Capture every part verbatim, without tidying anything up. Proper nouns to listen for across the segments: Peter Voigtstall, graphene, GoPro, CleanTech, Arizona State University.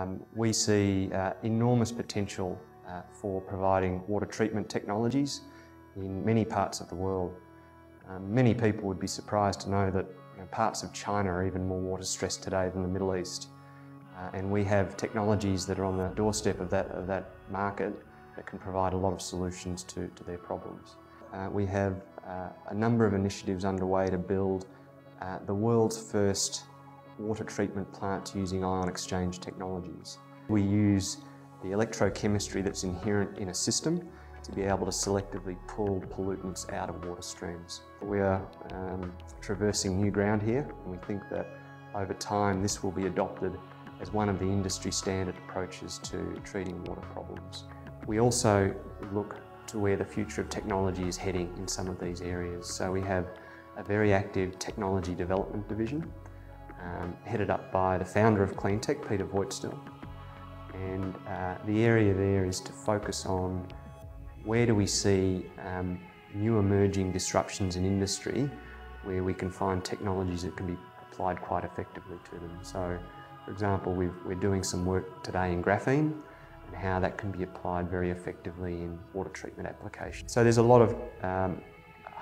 Um, we see uh, enormous potential uh, for providing water treatment technologies in many parts of the world. Um, many people would be surprised to know that you know, parts of China are even more water stressed today than the Middle East. Uh, and we have technologies that are on the doorstep of that, of that market that can provide a lot of solutions to, to their problems. Uh, we have uh, a number of initiatives underway to build uh, the world's first water treatment plants using ion exchange technologies. We use the electrochemistry that's inherent in a system to be able to selectively pull pollutants out of water streams. We are um, traversing new ground here, and we think that over time this will be adopted as one of the industry standard approaches to treating water problems. We also look to where the future of technology is heading in some of these areas. So we have a very active technology development division Um, headed up by the founder of CleanTech, Peter Voigtstall. And uh, the area there is to focus on where do we see um, new emerging disruptions in industry where we can find technologies that can be applied quite effectively to them. So, for example, we've, we're doing some work today in graphene and how that can be applied very effectively in water treatment applications. So there's a lot of um,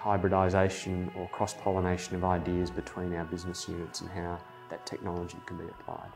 hybridisation or cross-pollination of ideas between our business units and how that technology can be applied.